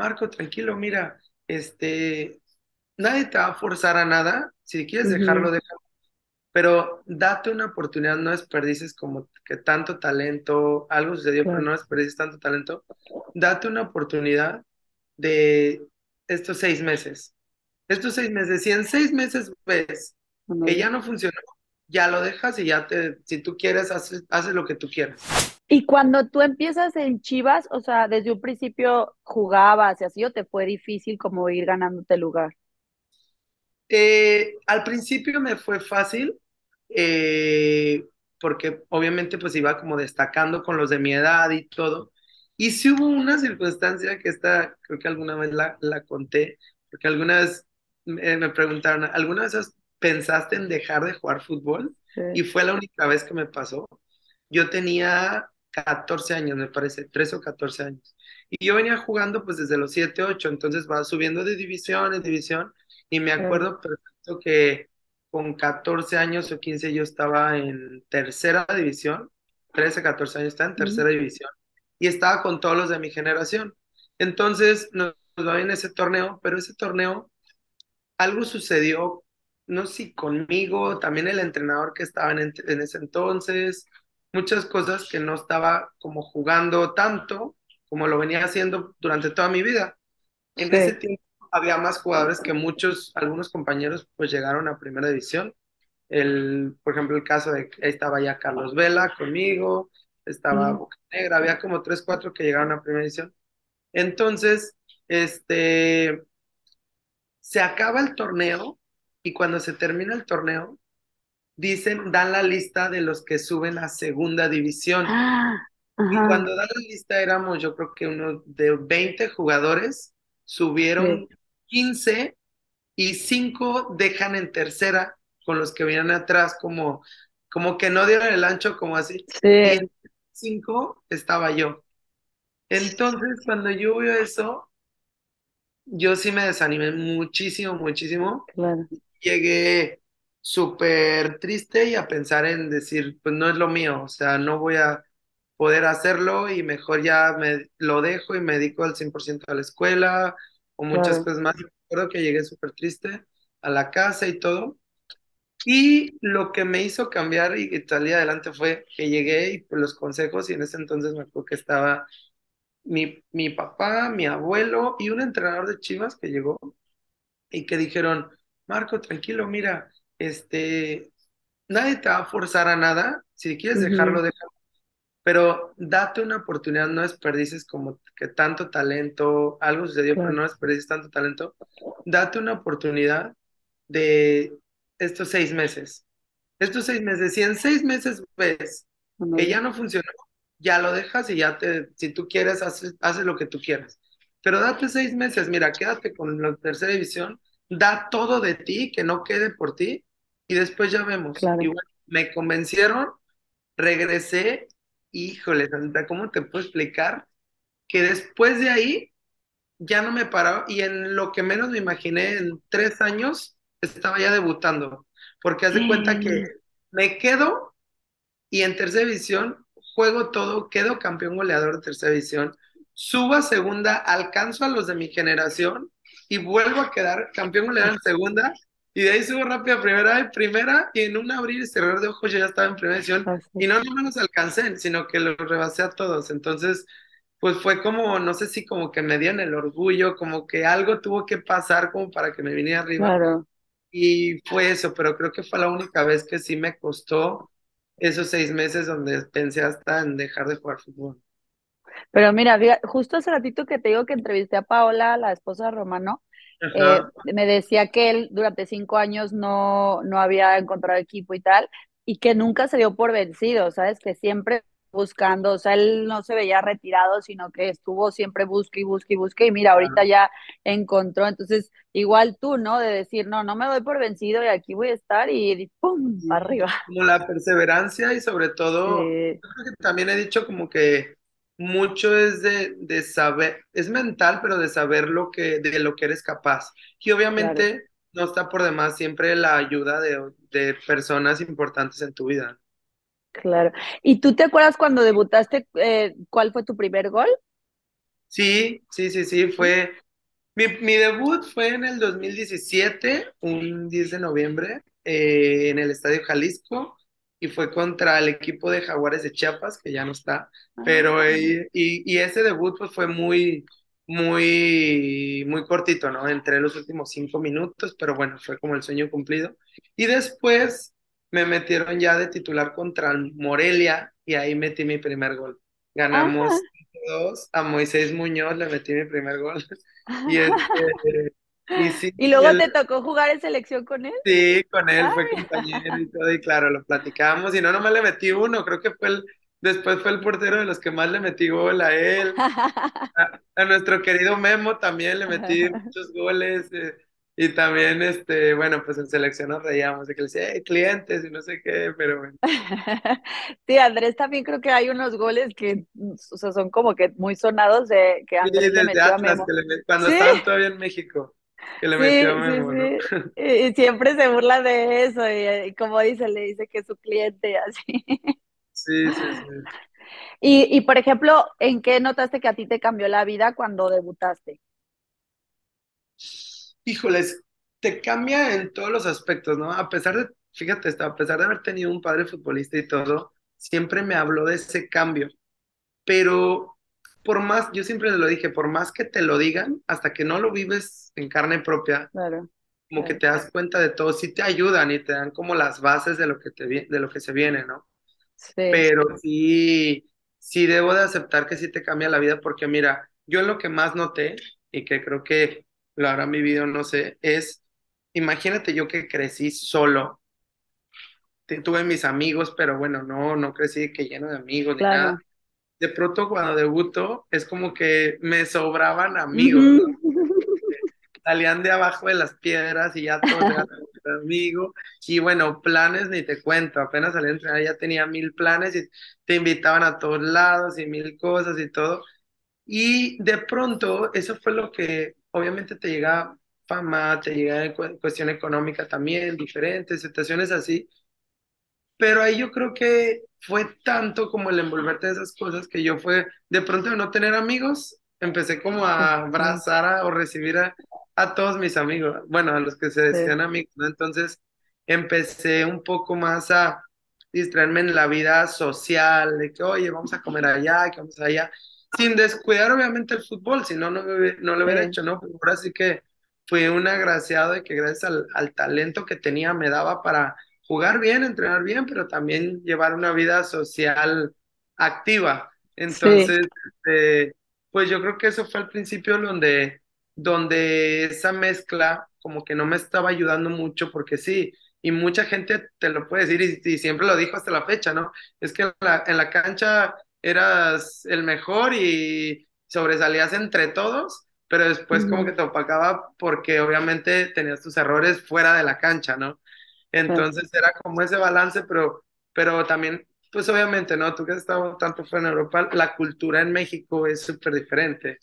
Marco, tranquilo, mira, nadie te va a forzar a nada, si quieres dejarlo, déjalo, pero date una oportunidad, no desperdices como que tanto talento, algo sucedió, pero no desperdices tanto talento, date una oportunidad de estos 6 meses, si en 6 meses ves que ya no funcionó, ya lo dejas y ya si tú quieres, haces lo que tú quieras. Y cuando tú empiezas en Chivas, o sea, desde un principio jugabas y así, ¿o te fue difícil como ir ganándote lugar? Al principio me fue fácil, porque obviamente pues iba como destacando con los de mi edad y todo. Y sí hubo una circunstancia que creo que alguna vez la conté, porque alguna vez me preguntaron, ¿alguna vez pensaste en dejar de jugar fútbol? Sí. Y fue la única vez que me pasó. Yo tenía 14 años, me parece, 13 o 14 años. Y yo venía jugando pues desde los 7, 8, entonces va subiendo de división en división. Y me acuerdo perfecto que con 14 años o 15 yo estaba en tercera división, 13, 14 años estaba en tercera división. Y estaba con todos los de mi generación. Entonces nos va bien ese torneo, pero ese torneo algo sucedió, no sé si conmigo, también el entrenador que estaba en ese entonces, muchas cosas que no estaba como jugando tanto como lo venía haciendo durante toda mi vida. En ese tiempo había más jugadores que algunos compañeros pues llegaron a primera división. Por ejemplo, el caso de ahí estaba ya Carlos Vela conmigo, estaba Boca Negra, había como 3, 4 que llegaron a primera división. Entonces, se acaba el torneo y cuando se termina el torneo, dan la lista de los que suben a segunda división. Y cuando dan la lista éramos, yo creo que unos de 20 jugadores, subieron 15 y 5 dejan en tercera con los que vienen atrás, como que no dieron el ancho, como así. Sí. Y en 5 estaba yo. Entonces, cuando yo veo eso, yo sí me desanimé muchísimo, muchísimo. Claro. Llegué súper triste y a pensar en decir, pues no es lo mío, o sea, no voy a poder hacerlo y mejor ya lo dejo y me dedico al 100% a la escuela o muchas cosas más. Recuerdo que llegué súper triste a la casa y todo. Y lo que me hizo cambiar y salir adelante fue que llegué y por los consejos, y en ese entonces me acuerdo que estaba mi papá, mi abuelo y un entrenador de Chivas que llegó y que dijeron, Marco, tranquilo, mira, nadie te va a forzar a nada, si quieres dejarlo, déjalo, pero date una oportunidad, no desperdices como que tanto talento, algo sucedió, pero no desperdices tanto talento, date una oportunidad de estos 6 meses, si en 6 meses ves que ya no funcionó, ya lo dejas y ya si tú quieres, haces lo que tú quieras, pero date 6 meses, mira, quédate con la tercera división, da todo de ti, que no quede por ti, y después ya vemos. Claro. Y bueno, me convencieron, regresé, híjole, Santa, ¿cómo te puedo explicar? Que después de ahí ya no me paraba, y en lo que menos me imaginé, en 3 años, estaba ya debutando, porque haz de cuenta que me quedo, y en tercera división, juego todo, quedo campeón goleador de tercera división, subo a segunda, alcanzo a los de mi generación, y vuelvo a quedar campeón goleador en segunda, y de ahí subo rápido a primera, y en un abrir y cerrar de ojos yo ya estaba en primera división, y no los alcancé, sino que los rebasé a todos. Entonces, pues fue como, no sé si como que me dieron el orgullo, como que algo tuvo que pasar como para que me viniera arriba. Claro. Y fue eso, pero creo que fue la única vez que sí me costó esos 6 meses donde pensé hasta en dejar de jugar fútbol. Pero mira, justo hace ratito que te digo que entrevisté a Paola, la esposa de Romano, me decía que él durante 5 años no había encontrado equipo y tal, y que nunca se dio por vencido, ¿sabes? Que siempre buscando, o sea, él no se veía retirado, sino que estuvo siempre busque y busque y busque, y mira, ahorita ya encontró. Entonces, igual tú, ¿no? De decir, no me doy por vencido y aquí voy a estar, y ¡pum! Arriba. Como la perseverancia y sobre todo, también he dicho como que mucho es de saber, es mental, pero de saber de lo que eres capaz. Y obviamente no está por demás siempre la ayuda de personas importantes en tu vida. Claro. ¿Y tú te acuerdas cuando debutaste, cuál fue tu primer gol? Sí, fue... Mi debut fue en el 2017, un 10 de noviembre, en el Estadio Jalisco, y fue contra el equipo de Jaguares de Chiapas, que ya no está, pero y ese debut pues, fue muy cortito, ¿no? Entré los últimos 5 minutos, pero bueno, fue como el sueño cumplido. Y después me metieron ya de titular contra el Morelia, y ahí metí mi primer gol. Ganamos Ajá. 2 a Moisés Muñoz, le metí mi primer gol. Y, sí, ¿y luego te tocó jugar en selección con él? Sí, con él, Ay. Fue compañero y todo, y claro, lo platicábamos, y no nomás le metí uno, creo que después fue el portero de los que más le metí gol a él, a nuestro querido Memo también le metí muchos goles, y también, bueno, pues en selección nos reíamos, de que le decía, clientes, y no sé qué, pero bueno. Sí, Andrés, también creo que hay unos goles que o sea, son como que muy sonados, que Andrés sí, le metió Atlas, a Memo. Cuando ¿Sí? estaban todavía en México, que le metió a Memo, sí. ¿no? Y siempre se burla de eso, y como dice, le dice que es su cliente, así. Sí. Y por ejemplo, ¿en qué notaste que a ti te cambió la vida cuando debutaste? Híjoles, te cambia en todos los aspectos, ¿no? A pesar de, fíjate esto, a pesar de haber tenido un padre futbolista y todo, siempre me habló de ese cambio. Pero por más, yo siempre lo dije, por más que te lo digan, hasta que no lo vives en carne propia, claro, como que te das cuenta de todo, sí te ayudan y te dan como las bases de lo que se viene, ¿no? Sí. Pero sí debo de aceptar que sí te cambia la vida, porque mira, yo lo que más noté, y que creo que lo habrá vivido, no sé, es, imagínate yo que crecí solo, tuve mis amigos, pero bueno, no crecí que lleno de amigos, claro, ni nada. De pronto cuando debuto, es como que me sobraban amigos, ¿no? Salían de abajo de las piedras y ya todos eran amigos, y bueno, planes ni te cuento, apenas salí a entrenar ya tenía 1000 planes, y te invitaban a todos lados, y 1000 cosas y todo, y de pronto, eso fue lo que... Obviamente te llega fama, te llega cuestión económica también, diferentes situaciones así, pero ahí yo creo que fue tanto como el envolverte en esas cosas que yo fue, de pronto de no tener amigos, empecé como a abrazar o recibir a todos mis amigos, bueno, a los que se decían sí. amigos, ¿no? Entonces empecé un poco más a distraerme en la vida social, de que oye, vamos a comer allá, que vamos allá, sin descuidar obviamente el fútbol, si no, no lo hubiera hecho, ¿no? Pero ahora sí que fui un agraciado de que gracias al talento que tenía me daba para jugar bien, entrenar bien, pero también llevar una vida social activa. Entonces, sí. Pues yo creo que eso fue al principio donde esa mezcla como que no me estaba ayudando mucho, porque sí, y mucha gente te lo puede decir, y siempre lo dijo hasta la fecha, ¿no? Es que en la cancha... eras el mejor y sobresalías entre todos, pero después como que te opacaba porque obviamente tenías tus errores fuera de la cancha, ¿no? Entonces era como ese balance, pero también, pues obviamente, ¿no? Tú que has estado tanto fuera en Europa, la cultura en México es súper diferente.